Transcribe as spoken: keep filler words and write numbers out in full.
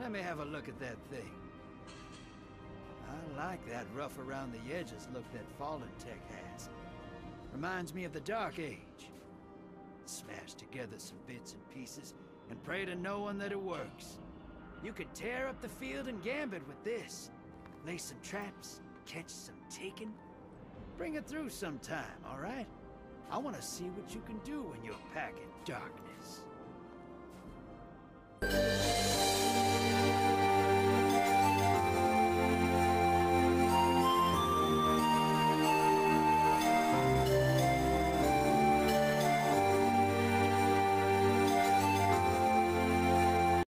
Let me have a look at that thing. I like that rough around the edges look that Fallen Tech has. Reminds me of the Dark Age. Smash together some bits and pieces and pray to no one that it works. You could tear up the field and gambit with this. Lay some traps, catch some taken. Bring it through sometime, all right? I want to see what you can do when you're packing darkness.